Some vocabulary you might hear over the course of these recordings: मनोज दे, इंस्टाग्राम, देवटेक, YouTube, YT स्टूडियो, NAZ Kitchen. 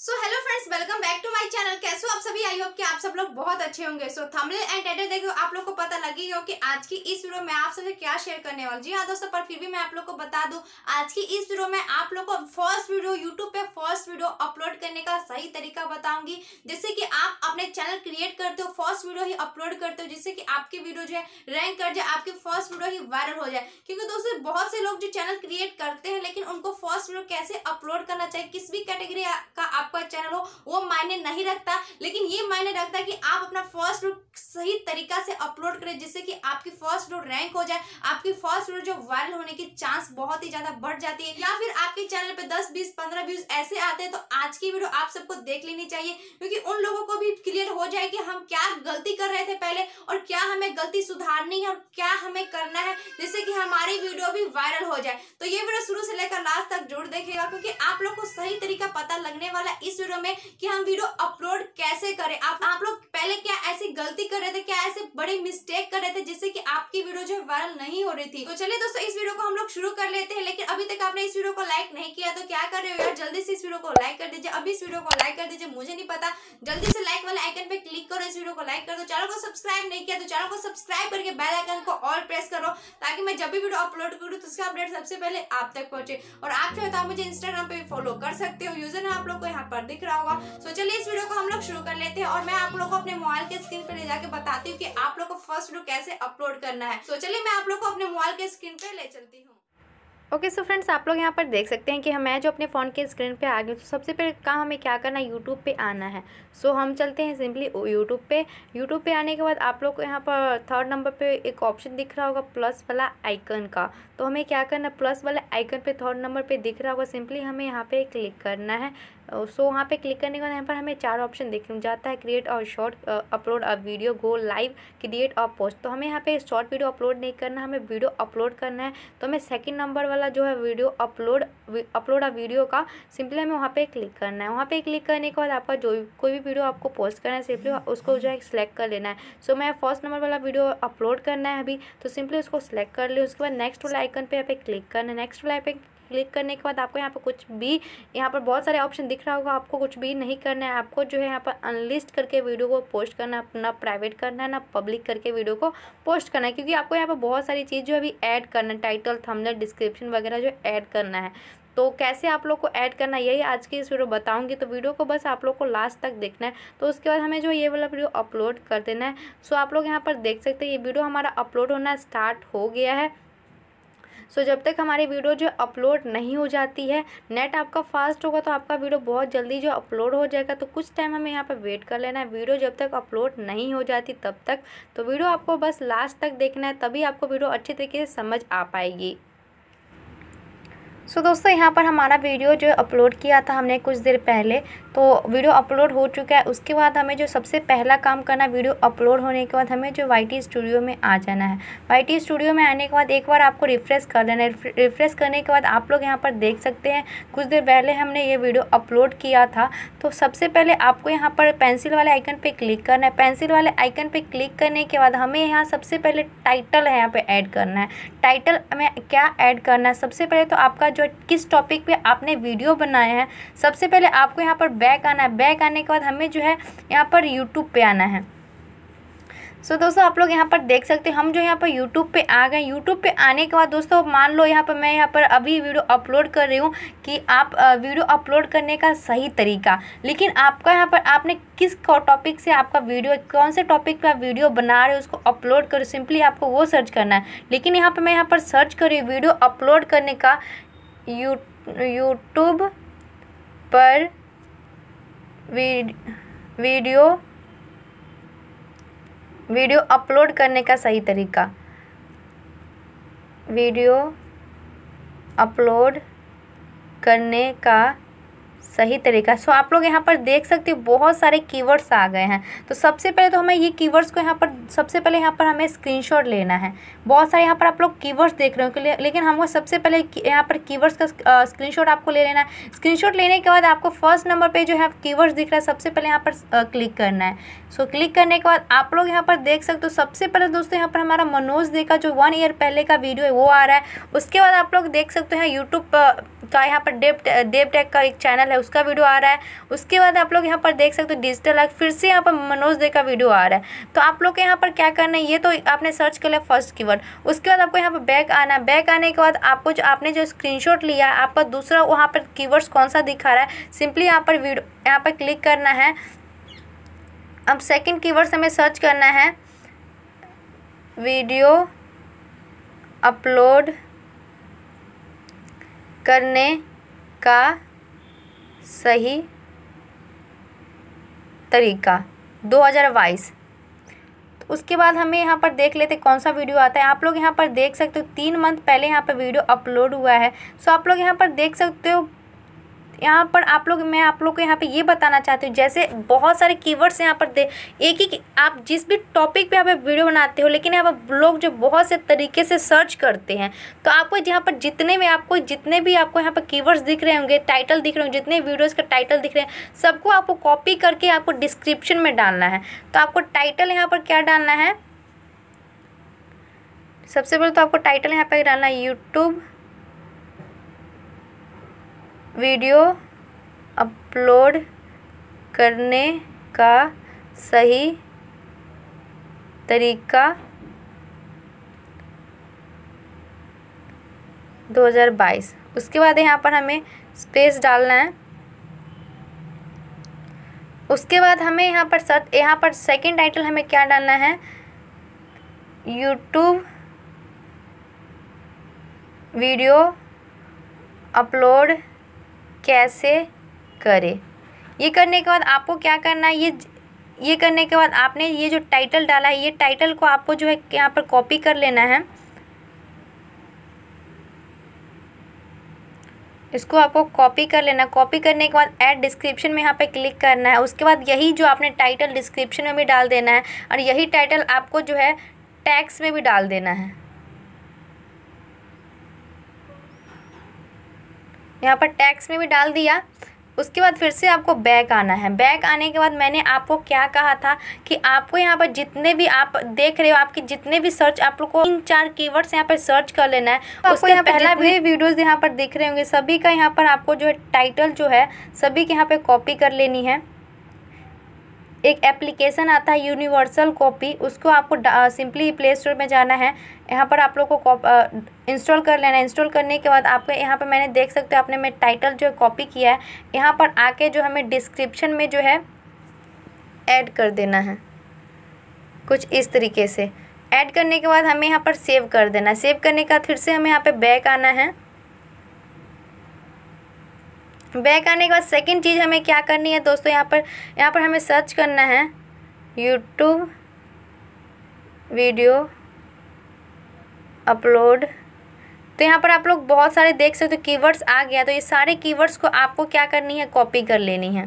So hello friends, welcome back to my channel. कैसे हो आप सभी? आई होप कि आप सब लोग बहुत अच्छे होंगे। सो थंबनेल एंड टाइटल देखो, आप लोग को पता लगेगा कि आज की इस वीडियो में आप सबसे क्या शेयर करने वाली। जी हाँ दोस्तों, पर फिर भी मैं आप लोग को बता दूं, आज की इस वीडियो में आप लोग को फर्स्ट वीडियो यूट्यूब पे फर्स्ट वीडियो अपलोड करने का सही तरीका बताऊंगी, जिससे कि आप अपने चैनल क्रिएट करते हो फर्स्ट वीडियो ही अपलोड करते हो, जिससे कि आपकी वीडियो जो है रैंक कर जाए, आपकी फर्स्ट वीडियो ही वायरल हो जाए। क्योंकि दोस्तों बहुत से लोग जो चैनल क्रिएट करते हैं लेकिन उनको फर्स्ट वीडियो कैसे अपलोड करना चाहिए, किस भी कैटेगरी का आपका चैनल हो वो मायने नहीं रखता, लेकिन ये मायने रखता है कि आप अपना फर्स्ट वीडियो सही तरीका से अपलोड करें, जिससे कि आपकी फर्स्ट वीडियो रैंक हो जाए, आपकी फर्स्ट वीडियो जो वायरल होने की चांस बहुत ही ज्यादा बढ़ जाती है, या फिर आपके चैनल पे 10 20 15 व्यूज ऐसे आते हैं। तो आज की वीडियो आप सबको देख लेनी चाहिए, क्योंकि उन लोगों को भी क्लियर हो जाए कि हम क्या गलती कर रहे थे पहले और क्या हमें गलती सुधारनी है और क्या हमें करना है, जिससे कि हमारी वीडियो भी वायरल हो जाए। तो ये वीडियो शुरू से लेकर लास्ट तक जरूर देखिएगा, क्योंकि आप लोग को सही तरीका पता लगने वाला इस वीडियो में कि हम वीडियो अपलोड कैसे करें, आप लोग पहले क्या ऐसी गलती कर रहे थे, क्या ऐसे बड़े मिस्टेक कर रहे थे जिससे कि आपकी वीडियो जो वायरल नहीं हो रही थी। तो चलिए दोस्तों, इस वीडियो को हम लोग शुरू कर लेते हैं। लेकिन अभी तक आपने इस वीडियो को लाइक नहीं किया तो क्या कर रहे हो यार, जल्दी से इस वीडियो को लाइक कर दीजिए, अभी इस वीडियो को लाइक कर दीजिए, मुझे नहीं पता, जल्दी से लाइक वाले आइकन पे क्लिक करो, इस वीडियो को लाइक कर दो। चैनल को सब्सक्राइब नहीं किया तो चैनल को सब्सक्राइब करके बेल आइकन को ऑल प्रेस करो, ताकि मैं जब भी वीडियो अपलोड करूँ तो उसका अपडेट सबसे पहले आप तक पहुंचे। और आप चाहे तो मुझे इंस्टाग्राम पे फॉलो कर सकते हो, यूजर है आप लोग को यहाँ पर दिख रहा होगा। तो चलिए इस वीडियो को हम लोग शुरू कर लेते हैं, और मैं आप लोगों को अपने मोबाइल के स्क्रीन पे ले जाके बताती हूँ कि आप लोगों को फर्स्ट वीडियो कैसे अपलोड करना है। तो चलिए मैं आप लोगों को अपने मोबाइल के स्क्रीन पे ले चलती हूँ। ओके सो फ्रेंड्स, आप लोग यहाँ पर देख सकते हैं कि मैं जो अपने फ़ोन के स्क्रीन पे आ गई। तो सबसे पहले काम हमें क्या करना है, यूट्यूब पे आना है। सो हम चलते हैं सिंपली यूट्यूब पे आने के बाद आप लोग को यहाँ पर थर्ड नंबर पे एक ऑप्शन दिख रहा होगा प्लस वाला आइकन का। तो हमें क्या करना, प्लस वाला आइकन पर थर्ड नंबर पर दिख रहा होगा, सिंपली हमें यहाँ पर क्लिक करना है। सो वहाँ पर क्लिक करने के बाद यहाँ पर हमें चार ऑप्शन दिख जाता है, क्रिएट और शॉर्ट, अपलोड और वीडियो, गो लाइव, क्रिएट और पोस्ट। तो हमें यहाँ पर शॉर्ट वीडियो अपलोड नहीं करना, हमें वीडियो अपलोड करना है। तो हमें सेकेंड नंबर वाला जो है वीडियो अपलोड और वीडियो का सिंपली हमें वहाँ पे क्लिक करना है। वहाँ पे क्लिक करने के बाद आपका जो कोई भी वीडियो आपको पोस्ट करना है सिंपली उसको जो है सिलेक्ट कर लेना है। सो मैं फर्स्ट नंबर वाला वीडियो अपलोड करना है अभी, तो सिंपली उसको सिलेक्ट कर ले। उसके बाद नेक्स्ट वाला आइकन पे यहाँ पे क्लिक करना है। नेक्स्ट वाला पे क्लिक करने के बाद आपको यहाँ पर कुछ भी, यहाँ पर बहुत सारे ऑप्शन दिख रहा होगा, आपको कुछ भी नहीं करना है। आपको जो है यहाँ पर अनलिस्ट करके वीडियो को पोस्ट करना है, ना प्राइवेट करना है ना पब्लिक करके वीडियो को पोस्ट करना है, क्योंकि आपको यहाँ पर बहुत सारी चीज़ जो अभी ऐड करना है, टाइटल थंबनेल डिस्क्रिप्शन वगैरह जो ऐड करना है। तो कैसे आप लोग को ऐड करना है यही आज की इस वीडियो बताऊंगी, तो वीडियो को बस आप लोग को लास्ट तक देखना है। तो उसके बाद हमें जो ये वाला वीडियो अपलोड कर देना है। सो आप लोग यहाँ पर देख सकते हैं ये वीडियो हमारा अपलोड होना स्टार्ट हो गया है। सो जब तक हमारी वीडियो जो अपलोड नहीं हो जाती है, नेट आपका फास्ट होगा तो आपका वीडियो बहुत जल्दी जो अपलोड हो जाएगा। तो कुछ टाइम हमें यहाँ पर वेट कर लेना है, वीडियो जब तक अपलोड नहीं हो जाती तब तक। तो वीडियो आपको बस लास्ट तक देखना है, तभी आपको वीडियो अच्छे तरीके से समझ आ पाएगी। सो दोस्तों, यहाँ पर हमारा वीडियो जो अपलोड किया था हमने कुछ देर पहले, तो वीडियो अपलोड हो चुका है। उसके बाद हमें जो सबसे पहला काम करना, वीडियो अपलोड होने के बाद हमें जो YT स्टूडियो में आ जाना है। YT स्टूडियो में आने के बाद एक बार आपको रिफ़्रेश कर लेना है। रिफ़्रेश करने के बाद आप लोग यहाँ पर देख सकते हैं कुछ देर पहले हमने ये वीडियो अपलोड किया था। तो सबसे पहले आपको यहाँ पर पेंसिल वाले आइकन पर क्लिक करना है। पेंसिल वाले आइकन पर क्लिक करने के बाद हमें यहाँ सबसे पहले टाइटल है यहाँ पर ऐड करना है। टाइटल में क्या ऐड करना है, सबसे पहले तो आपका जो किस टॉपिक पे आपने वीडियो बनाए हैं, सबसे पहले आपको यहाँ पर बैक आना है। बैक आने के बाद हमें जो है यहाँ पर YouTube पे आना है। सो दोस्तों, आप लोग यहाँ पर देख सकते हैं हम जो यहाँ पर YouTube पे आ गए। YouTube पे आने के बाद दोस्तों मान लो यहाँ पर मैं यहाँ पर अभी वीडियो अपलोड कर रही हूँ कि आप वीडियो अपलोड करने का सही तरीका, लेकिन आपका यहाँ पर आपने किस टॉपिक से आपका वीडियो, कौन से टॉपिक पे आप वीडियो बना रहे हो उसको अपलोड करो, सिंपली आपको वो सर्च करना है। लेकिन यहाँ पर मैं यहाँ पर सर्च कर रही हूँ वीडियो अपलोड करने का यूट्यूब पर वीडियो अपलोड करने का सही तरीका, वीडियो अपलोड करने का सही तरीका। सो आप लोग यहाँ पर देख सकते हो बहुत सारे कीवर्ड्स आ गए हैं। तो सबसे पहले तो हमें ये कीवर्ड्स को यहाँ पर सबसे पहले यहाँ पर हमें स्क्रीनशॉट लेना है। बहुत सारे यहाँ पर आप लोग कीवर्ड्स देख रहे हो, लेकिन हमको सबसे पहले यहाँ पर कीवर्ड्स का स्क्रीनशॉट आपको ले लेना है। स्क्रीनशॉट लेने के बाद आपको फर्स्ट नंबर पे जो है कीवर्ड्स दिख रहा है, सबसे पहले यहाँ पर क्लिक करना है। सो क्लिक करने के बाद आप लोग यहाँ पर देख सकते हो सबसे पहले दोस्तों यहाँ पर हमारा मनोज दे का जो 1 ईयर पहले का वीडियो है वो आ रहा है। उसके बाद आप लोग देख सकते हैं यूट्यूब का यहाँ पर देवटेक का एक चैनल है उसका वीडियो आ रहा है। उसके बाद आप लोग यहाँ पर देख सकते हो डिजिटल आर्ट, फिर से यहाँ पर मनोज दे का वीडियो आ रहा है। तो आप लोग के यहाँ पर क्या करना है, ये तो आपने सर्च कर लिया फर्स्ट कीवर्ड, उसके बाद आपको यहाँ पर बैक आना है। बैक आने के बाद आपको जो आपने जो स्क्रीनशॉट लिया है आपका दूसरा वहाँ पर कीवर्ड्स कौन सा दिखा रहा है, सिंपली यहाँ पर वीडियो यहाँ पर क्लिक करना है। अब सेकंड कीवर्ड हमें सर्च करना है वीडियो अपलोड करने का सही तरीका 2022। उसके बाद हमें यहाँ पर देख लेते कौन सा वीडियो आता है। आप लोग यहाँ पर देख सकते हो 3 मंथ पहले यहाँ पर वीडियो अपलोड हुआ है। सो आप लोग यहाँ पर देख सकते हो, यहाँ पर आप लोग मैं आप लोग को यहाँ पे ये बताना चाहती हूँ, जैसे बहुत सारे कीवर्ड्स यहाँ पर एक ही आप जिस भी टॉपिक पे यहाँ पे वीडियो बनाते हो, लेकिन यहाँ पर लोग जो बहुत से तरीके से सर्च करते हैं, तो आपको यहाँ पर जितने भी आपको यहाँ पर कीवर्ड्स दिख रहे होंगे, टाइटल दिख रहे होंगे, जितने वीडियोज़ का टाइटल दिख रहे हैं, सबको आपको कॉपी करके आपको डिस्क्रिप्शन में डालना है। तो आपको टाइटल यहाँ पर क्या डालना है, सबसे पहले तो आपको टाइटल यहाँ पर डालना है यूट्यूब वीडियो अपलोड करने का सही तरीका 2022। उसके बाद यहाँ पर हमें स्पेस डालना है। उसके बाद हमें यहाँ पर सेकंड टाइटल हमें क्या डालना है, यूट्यूब वीडियो अपलोड कैसे करें। ये करने के बाद आपको क्या करना है, ये करने के बाद आपने ये जो टाइटल डाला है, ये टाइटल को आपको जो है यहाँ पर कॉपी कर लेना है। इसको आपको कॉपी कर लेना। कॉपी करने के बाद ऐड डिस्क्रिप्शन में यहाँ पे क्लिक करना है। उसके बाद यही जो आपने टाइटल डिस्क्रिप्शन में भी डाल देना है, और यही टाइटल आपको जो है टैग्स में भी डाल देना है। यहाँ पर टैक्स में भी डाल दिया। उसके बाद फिर से आपको बैक आना है। बैक आने के बाद मैंने आपको क्या कहा था कि आपको यहाँ पर जितने भी आप देख रहे हो, आपकी जितने भी सर्च, आप लोग को 3-4 कीवर्ड्स यहाँ पर सर्च कर लेना है। तो उसके यहाँ पहला भी वीडियोज़ यहाँ पर दिख रहे होंगे, सभी का यहाँ पर आपको जो है टाइटल जो है सभी के यहाँ पर कॉपी कर लेनी है। एक एप्लीकेशन आता है यूनिवर्सल कॉपी, उसको आपको सिंपली प्ले स्टोर में जाना है, यहाँ पर आप लोग को इंस्टॉल कर लेना है। इंस्टॉल करने के बाद आपको यहाँ पर मैंने देख सकते हो आपने मैं टाइटल जो है कॉपी किया है, यहाँ पर आके जो हमें डिस्क्रिप्शन में जो है ऐड कर देना है कुछ इस तरीके से। ऐड करने के बाद हमें यहाँ पर सेव कर देना है। सेव करने के बाद फिर से हमें यहाँ पर बैक आना है। बैक आने के बाद सेकंड चीज़ हमें क्या करनी है दोस्तों, यहाँ पर हमें सर्च करना है यूट्यूब वीडियो अपलोड। तो यहाँ पर आप लोग बहुत सारे देख सकते हो कीवर्ड्स आ गया। तो ये सारे कीवर्ड्स को आपको क्या करनी है, कॉपी कर लेनी है।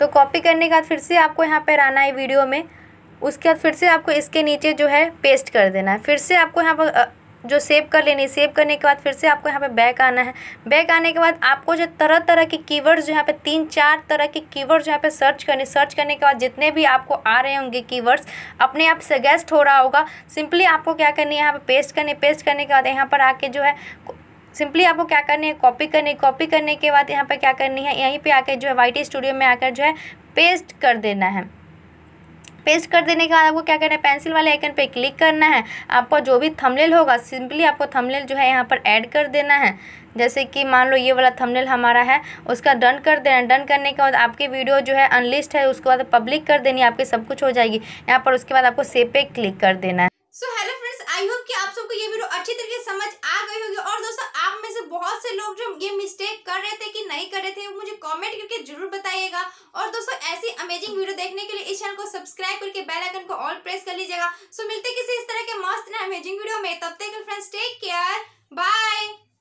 तो कॉपी करने के बाद फिर से आपको यहाँ पर आना है वीडियो में। उसके बाद फिर से आपको इसके नीचे जो है पेस्ट कर देना है। फिर से आपको यहाँ पर जो सेव कर लेनी है। सेव करने के बाद फिर से आपको यहाँ पे बैक आना है। बैक आने के बाद आपको जो तरह तरह के कीवर्ड्स जो यहाँ पे 3-4 तरह के कीवर्ड्स यहाँ पे सर्च करने। सर्च करने के बाद जितने भी आपको आ रहे होंगे कीवर्ड्स अपने आप सजेस्ट हो रहा होगा, सिंपली आपको क्या करनी है यहाँ पे पेस्ट करनी। पेस्ट करने के बाद यहाँ पर आके जो है सिंपली आपको क्या करनी है, कॉपी करनी। कॉपी करने के बाद यहाँ पर क्या करनी है, यहीं पर आके जो है YT स्टूडियो में आकर जो है पेस्ट कर देना है। पेस्ट कर देने के बाद आपको क्या करना है, पेंसिल वाले आइकन पे क्लिक करना है। आपको जो भी थंबनेल होगा सिंपली आपको थंबनेल जो है यहाँ पर ऐड कर देना है। जैसे कि मान लो ये वाला थंबनेल हमारा है, उसका डन कर देना। डन करने के बाद आपकी वीडियो जो है अनलिस्ट है, उसके बाद पब्लिक कर देनी, आपकी सब कुछ हो जाएगी यहाँ पर। उसके बाद आपको सेव पे क्लिक कर देना है। आई होप कि आप सबको ये वीडियो अच्छी तरीके से समझ आ गई होगी। और दोस्तों आप में से बहुत से लोग जो ये मिस्टेक कर रहे थे कि नहीं कर रहे थे, वो मुझे कमेंट करके जरूर बताइएगा। और दोस्तों ऐसी अमेजिंग वीडियो देखने के लिए इस चैनल को सब्सक्राइब करके बेल आइकन को ऑल प्रेस कर लीजिएगा। सो मिलते किसी इस तरह के मस्त ना अमेजिंग वीडियो में। तब तक फ्रेंड्स टेक केयर, बाय।